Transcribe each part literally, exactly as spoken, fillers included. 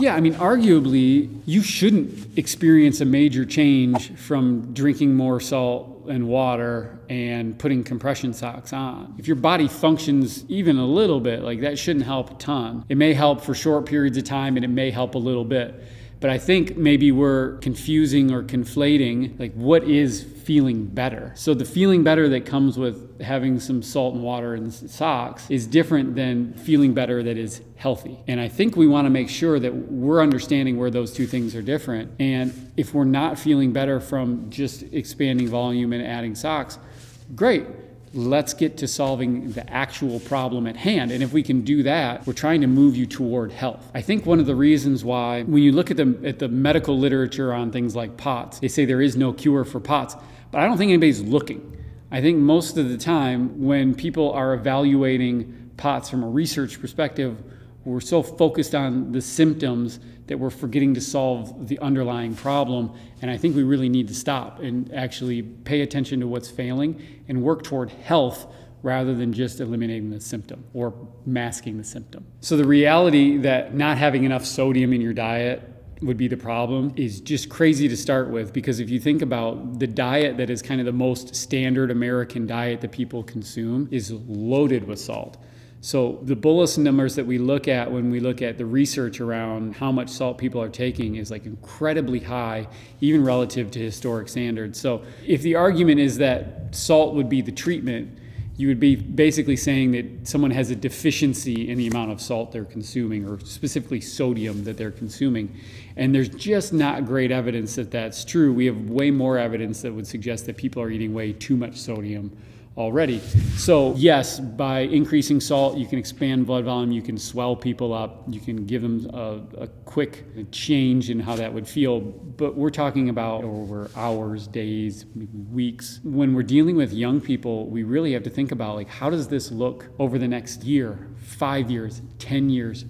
Yeah, I mean, arguably, you shouldn't experience a major change from drinking more salt and water and putting compression socks on. If your body functions even a little bit, like that shouldn't help a ton. It may help for short periods of time and it may help a little bit. But I think maybe we're confusing or conflating like what is feeling better. So the feeling better that comes with having some salt and water in socks is different than feeling better that is healthy. And I think we want to make sure that we're understanding where those two things are different. And if we're not feeling better from just expanding volume and adding socks, great. Let's get to solving the actual problem at hand. And if we can do that, we're trying to move you toward health. I think one of the reasons why, when you look at the, at the medical literature on things like POTS, they say there is no cure for POTS, but I don't think anybody's looking. I think most of the time when people are evaluating POTS from a research perspective, we're so focused on the symptoms that we're forgetting to solve the underlying problem. And I think we really need to stop and actually pay attention to what's failing and work toward health rather than just eliminating the symptom or masking the symptom. So the reality that not having enough sodium in your diet would be the problem is just crazy to start with, because if you think about the diet that is kind of the most standard American diet that people consume is loaded with salt. So the bolus numbers that we look at when we look at the research around how much salt people are taking is like incredibly high, even relative to historic standards. So if the argument is that salt would be the treatment, you would be basically saying that someone has a deficiency in the amount of salt they're consuming, or specifically sodium that they're consuming. And there's just not great evidence that that's true. We have way more evidence that would suggest that people are eating way too much sodium already. So yes, by increasing salt, you can expand blood volume, you can swell people up, you can give them a, a quick change in how that would feel. But we're talking about over hours, days, weeks. When we're dealing with young people, we really have to think about like, how does this look over the next year, five years, ten years,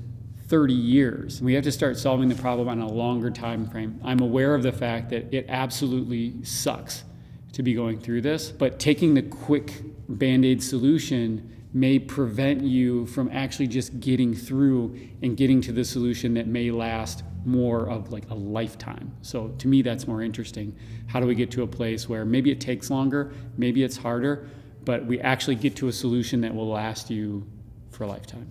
thirty years. We have to start solving the problem on a longer time frame. I'm aware of the fact that it absolutely sucks to be going through this, but taking the quick band-aid solution may prevent you from actually just getting through and getting to the solution that may last more of like a lifetime. So to me, that's more interesting. How do we get to a place where maybe it takes longer, maybe it's harder, but we actually get to a solution that will last you for a lifetime?